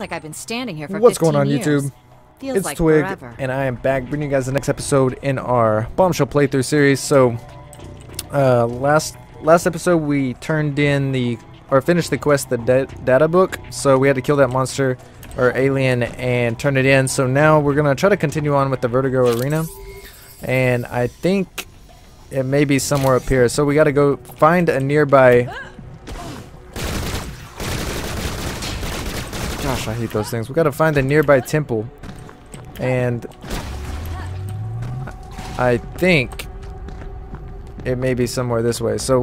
like I've been standing here for 15 years. What's going on, YouTube? Feels it's like Twig, forever. And I am back bringing you guys the next episode in our Bombshell playthrough series. So, last episode we turned in or finished the quest, the data book. So we had to kill that monster or alien and turn it in. So now we're gonna try to continue on with the Vertigo Arena, and I think it may be somewhere up here. So we gotta go find a nearby. Gosh, I hate those things. We gotta find a nearby temple, and I think it may be somewhere this way. So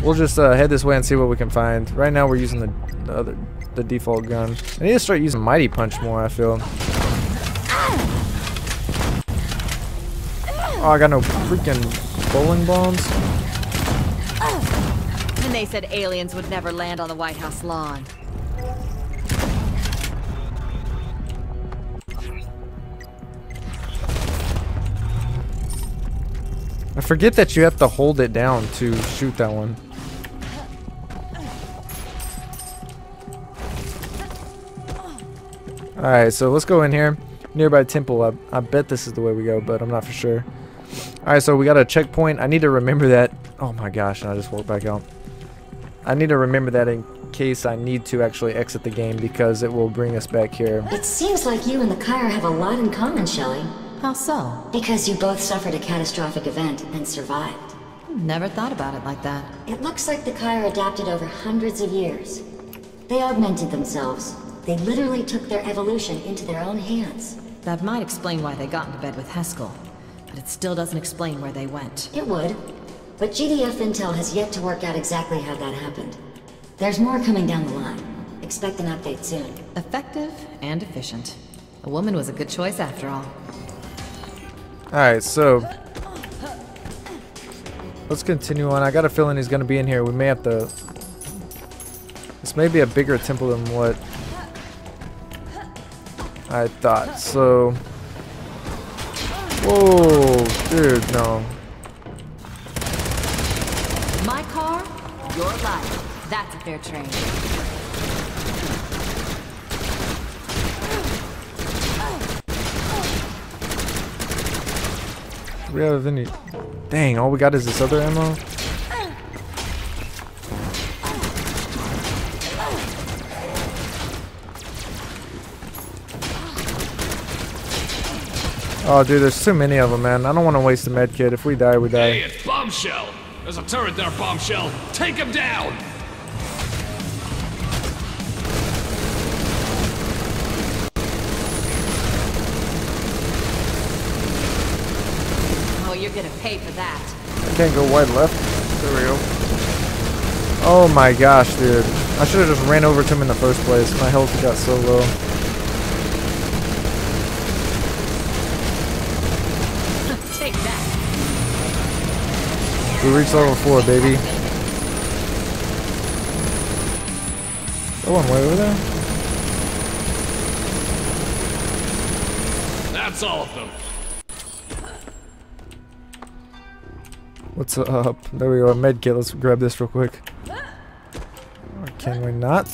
we'll just head this way and see what we can find. Right now we're using the default gun. I need to start using Mighty Punch more, I feel. Oh, I got no freaking bowling balls. And they said aliens would never land on the White House lawn. I forget that you have to hold it down to shoot that one. Alright, so let's go in here. Nearby temple. I bet this is the way we go, but I'm not for sure. Alright, so we got a checkpoint. I need to remember that. Oh my gosh, and I just walked back out. I need to remember that in case I need to actually exit the game, because it will bring us back here. It seems like you and the Kyre have a lot in common, Shelly. How so? Because you both suffered a catastrophic event and survived. Never thought about it like that. It looks like the Kyre adapted over hundreds of years. They augmented themselves. They literally took their evolution into their own hands. That might explain why they got into bed with Heskell. But it still doesn't explain where they went. It would. But GDF Intel has yet to work out exactly how that happened. There's more coming down the line. Expect an update soon. Effective and efficient. A woman was a good choice after all. Alright, so let's continue on. I got a feeling he's gonna be in here. We may have to. This may be a bigger temple than what I thought, so. Whoa, dude, no. My car, your life. That's a fair trade. Do we have any? Dang, all we got is this other ammo. Oh, dude, there's too many of them, man. I don't want to waste the med kit. If we die, we die. Hey, it's Bombshell! There's a turret there, Bombshell! Take him down! Oh, you're gonna pay for that. I can't go wide left. There we go. Oh my gosh, dude. I should have just ran over to him in the first place. My health got so low. We reached level 4, baby. That one way over there? That's all of them. What's up? There we go, a med kit. Let's grab this real quick. Or can we not?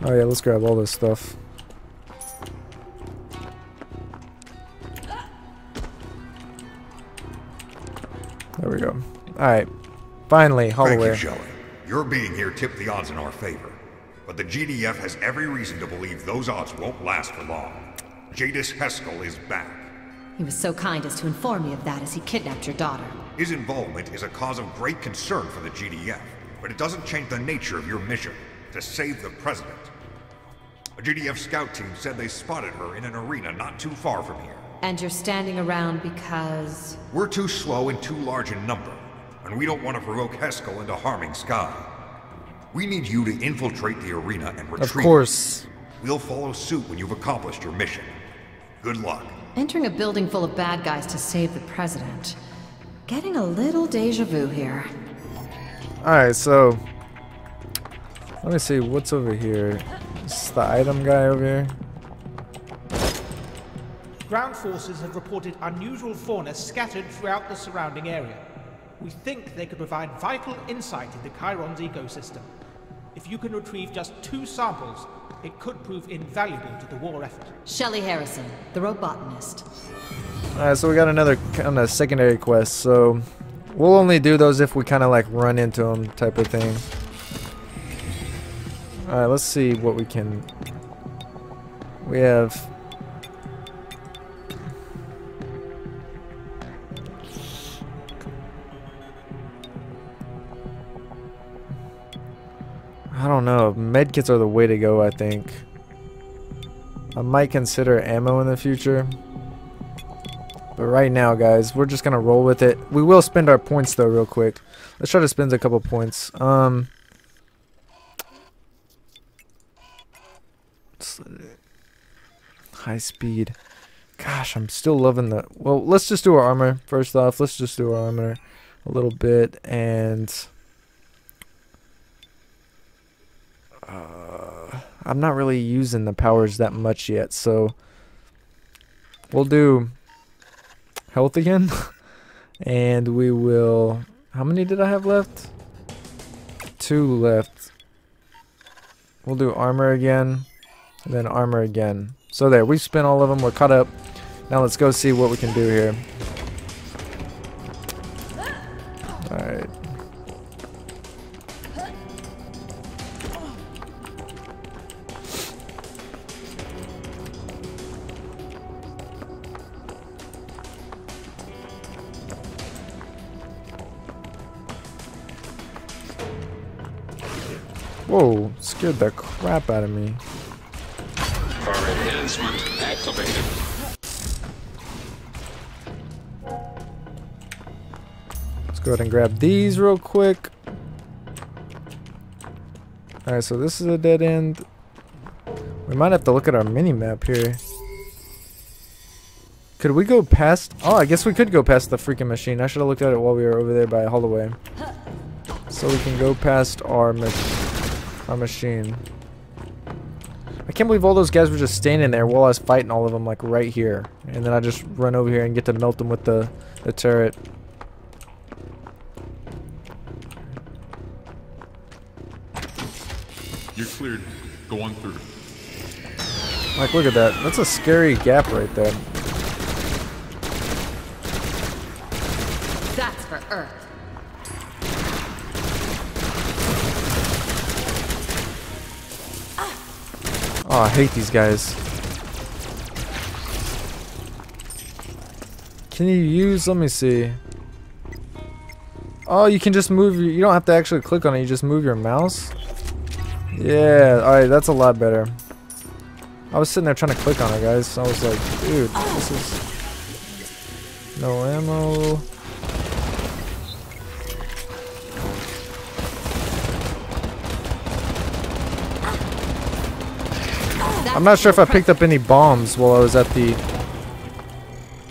Oh yeah, let's grab all this stuff. There we go. Alright. Finally, Holloway. Thank you, Shelly. Your being here tipped the odds in our favor. But the GDF has every reason to believe those odds won't last for long. Jadis Heskell is back. He was so kind as to inform me of that as he kidnapped your daughter. His involvement is a cause of great concern for the GDF, but it doesn't change the nature of your mission, to save the president. A GDF scout team said they spotted her in an arena not too far from here. And you're standing around because? We're too slow and too large in number, and we don't want to provoke Heskell into harming Sky. We need you to infiltrate the arena and retrieve. Of course. We'll follow suit when you've accomplished your mission. Good luck. Entering a building full of bad guys to save the president. Getting a little deja vu here. Alright, so let me see what's over here. Is the item guy over here? Ground forces have reported unusual fauna scattered throughout the surrounding area. We think they could provide vital insight into Chiron's ecosystem. If you can retrieve just 2 samples, it could prove invaluable to the war effort. Shelly Harrison, the robotanist. Alright, so we got another kind of secondary quest, so we'll only do those if we kind of like run into them type of thing. Alright, let's see what we can... We have... I don't know. Medkits are the way to go, I think. I might consider ammo in the future. But right now, guys, we're just going to roll with it. We will spend our points, though, real quick. Let's try to spend a couple points. High speed. Gosh, I'm still loving the... Well, let's just do our armor. First off, let's just do our armor a little bit. And... I'm not really using the powers that much yet, so we'll do health again. And we will... How many did I have left? 2 left. We'll do armor again, and then armor again. So there, we've spent all of them. We're caught up. Now let's go see what we can do here. Alright. Whoa, scared the crap out of me. For enhancement activated. Let's go ahead and grab these real quick. Alright, so this is a dead end. We might have to look at our mini-map here. Could we go past... Oh, I guess we could go past the freaking machine. I should have looked at it while we were over there by Holloway. So we can go past our machine. I can't believe all those guys were just standing there while I was fighting all of them, like right here, and then I just run over here and get to melt them with the turret. You're cleared. Go on through. Like, look at that. That's a scary gap right there. That's for Earth. Oh, I hate these guys. Can you use... Let me see. Oh, you can just move... You don't have to actually click on it. You just move your mouse. Yeah. Alright, that's a lot better. I was sitting there trying to click on it, guys. I was like, dude, this is... No ammo... I'm not sure if I picked up any bombs while I was at the...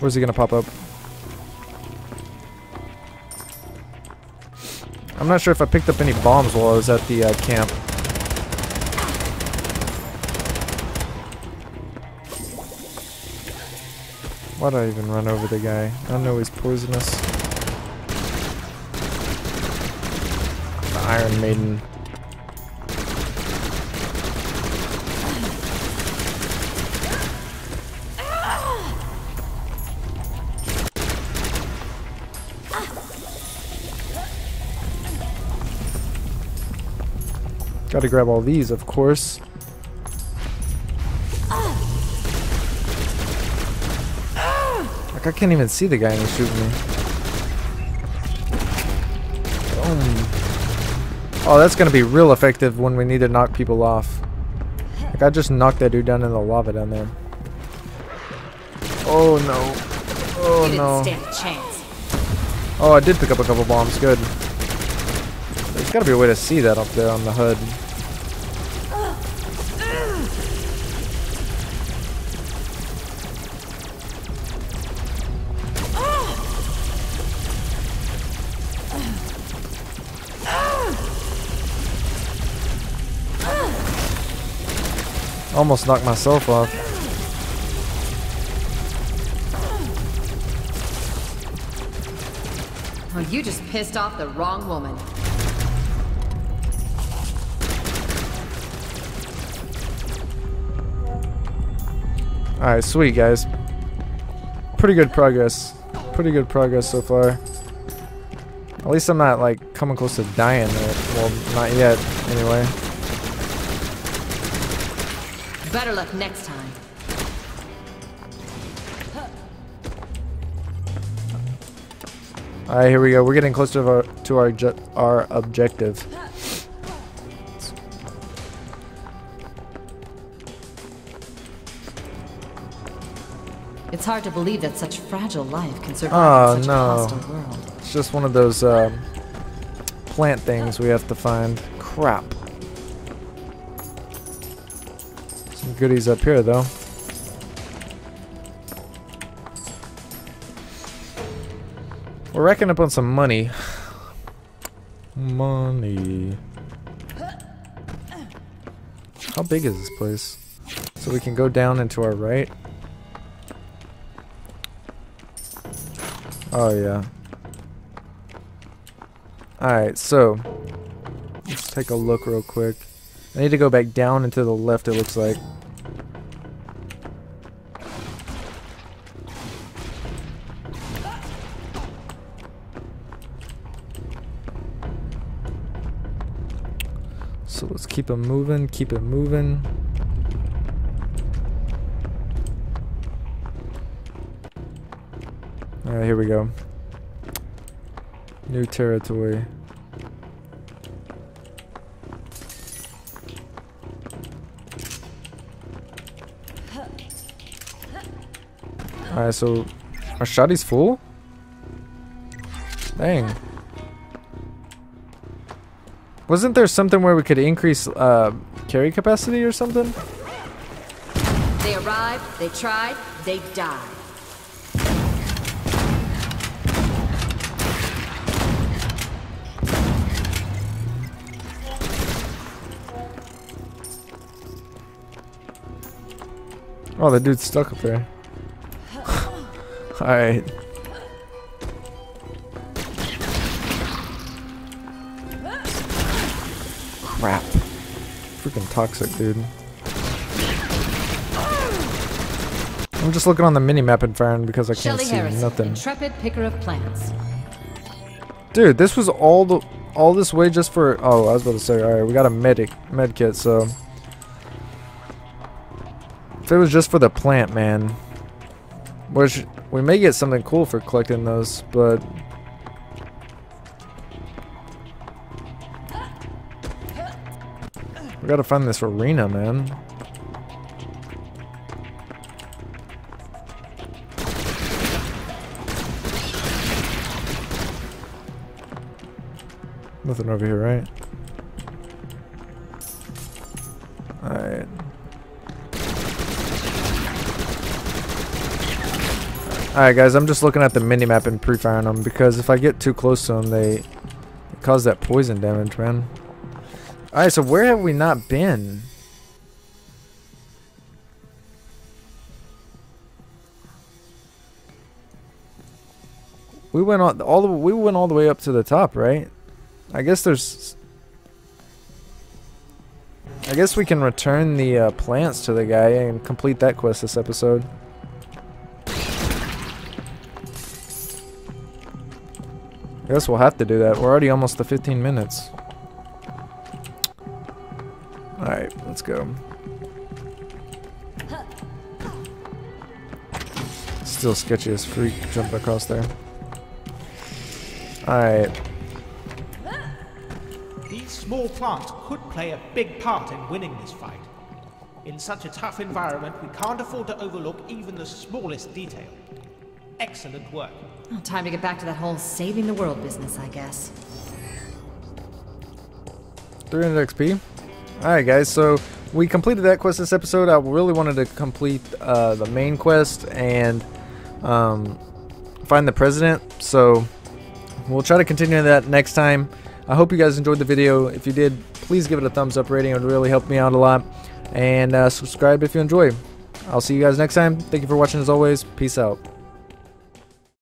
Where's he gonna pop up? I'm not sure if I picked up any bombs while I was at the camp. Why did I even run over the guy? I know he's poisonous. The Iron Maiden. Gotta grab all these, of course. Like, I can't even see the guy and he's shooting me. Boom. Oh, that's gonna be real effective when we need to knock people off. Like, I just knocked that dude down in the lava down there. Oh no. Oh no. Oh, I did pick up a couple bombs. Good. There's gotta be a way to see that up there on the HUD. Almost knocked myself off. You just pissed off the wrong woman. Alright, sweet guys. Pretty good progress. Pretty good progress so far. At least I'm not like coming close to dying there. Well, not yet, anyway. Better luck next time. All right, here we go. We're getting closer to our objective. It's hard to believe that such fragile life can survive in such a hostile world. It's just one of those plant things we have to find. Crap. Some goodies up here, though. We're racking up on some money. Money. How big is this place? So we can go down and to our right. Oh yeah. Alright, so let's take a look real quick. I need to go back down and to the left, it looks like. So let's keep it moving, keep it moving. Alright, here we go. New territory. Alright, so our shotty's full? Dang. Wasn't there something where we could increase carry capacity or something? They arrived, they tried, they died. Oh, the dude's stuck up there. Alright. Crap. Freaking toxic, dude. I'm just looking on the minimap and firing because I can't see nothing. Intrepid picker of plants. Dude, this was all this way just for... Oh, I was about to say, alright, we got a med kit, so... If it was just for the plant, man, which we may get something cool for collecting those, but we gotta find this arena, man. Nothing over here, right? Alright. Alright guys, I'm just looking at the minimap and pre-firing them because if I get too close to them, they cause that poison damage, man. Alright, so where have we not been? We went all the way up to the top, right? I guess there's... I guess we can return the plants to the guy and complete that quest this episode. I guess we'll have to do that. We're already almost to 15 minutes. Alright, let's go. Still sketchy as freak jumping across there. Alright. These small plants could play a big part in winning this fight. In such a tough environment, we can't afford to overlook even the smallest detail. Excellent work. Well, time to get back to that whole saving the world business, I guess. 300 XP. Alright guys, so we completed that quest this episode. I really wanted to complete the main quest and find the president. So we'll try to continue that next time. I hope you guys enjoyed the video. If you did, please give it a thumbs up rating. It would really help me out a lot. And subscribe if you enjoy. I'll see you guys next time. Thank you for watching as always. Peace out.